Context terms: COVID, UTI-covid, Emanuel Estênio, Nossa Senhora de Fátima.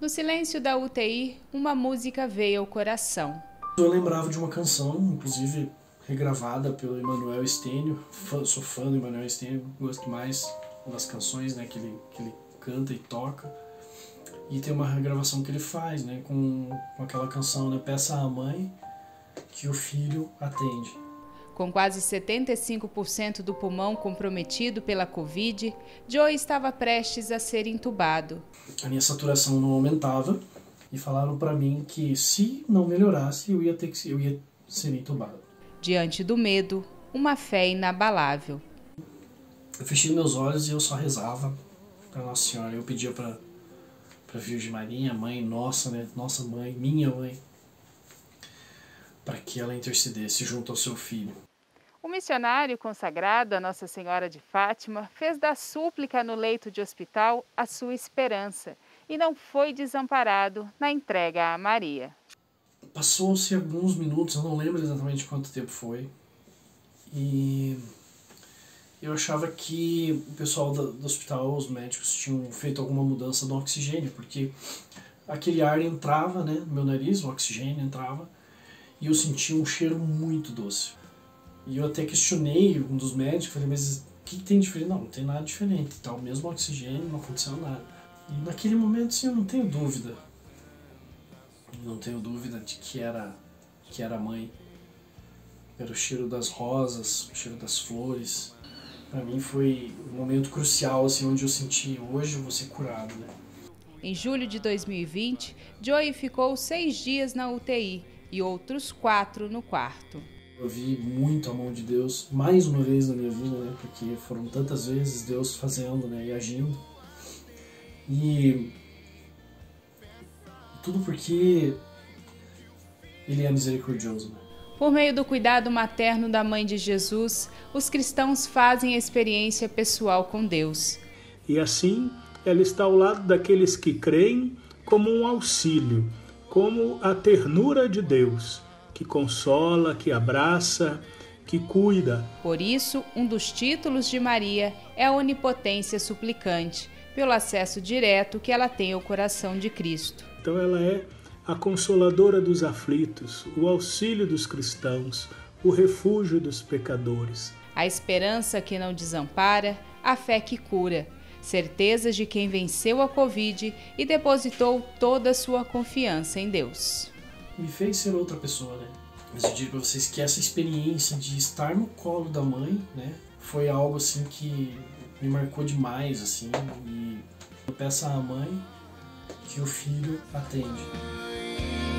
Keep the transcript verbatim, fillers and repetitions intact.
No silêncio da U T I, uma música veio ao coração. Eu lembrava de uma canção, inclusive regravada pelo Emanuel Estênio. Fã, sou fã do Emanuel Estênio, gosto mais das canções, né, que ele, que ele canta e toca. E tem uma regravação que ele faz, né, com, com aquela canção, né, Peça à Mãe que o Filho Atende. Com quase setenta e cinco por cento do pulmão comprometido pela Covid, Joe estava prestes a ser entubado. A minha saturação não aumentava e falaram para mim que se não melhorasse eu ia ter que eu ia ser entubado. Diante do medo, uma fé inabalável. Eu fechei meus olhos e eu só rezava para Nossa Senhora. Eu pedia para para Virgem Maria, mãe nossa, né, nossa mãe, minha mãe, para que ela intercedesse junto ao seu filho. O missionário consagrado a Nossa Senhora de Fátima fez da súplica no leito de hospital a sua esperança e não foi desamparado na entrega a Maria. Passou-se alguns minutos, eu não lembro exatamente quanto tempo foi, e eu achava que o pessoal do hospital, os médicos, tinham feito alguma mudança no oxigênio, porque aquele ar entrava, né, no meu nariz, o oxigênio entrava, e eu senti um cheiro muito doce. E eu até questionei um dos médicos, falei, mas o que tem diferente? Não, não tem nada diferente, tá o mesmo oxigênio, não aconteceu nada. E naquele momento, sim, eu não tenho dúvida. Eu não tenho dúvida de que era, que era a mãe. Era o cheiro das rosas, o cheiro das flores. Para mim foi um momento crucial, assim, onde eu senti, hoje eu vou ser curado, né? Em julho de dois mil e vinte, Joey ficou seis dias na U T I e outros quatro no quarto. Eu vi muito a mão de Deus, mais uma vez na minha vida, né, porque foram tantas vezes Deus fazendo, né, e agindo. E tudo porque Ele é misericordioso. Por meio do cuidado materno da Mãe de Jesus, os cristãos fazem a experiência pessoal com Deus. E assim, ela está ao lado daqueles que creem como um auxílio, como a ternura de Deus, que consola, que abraça, que cuida. Por isso, um dos títulos de Maria é a onipotência suplicante, pelo acesso direto que ela tem ao coração de Cristo. Então ela é a consoladora dos aflitos, o auxílio dos cristãos, o refúgio dos pecadores. A esperança que não desampara, a fé que cura. Certezas de quem venceu a Covid e depositou toda a sua confiança em Deus. Me fez ser outra pessoa, né? Mas eu digo pra vocês que essa experiência de estar no colo da mãe, né, foi algo assim que me marcou demais, assim. E eu peço à mãe que o filho atende.